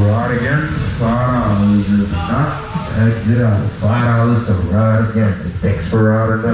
rod again, $5 is not a good $5 to rod again. Thanks for riding now.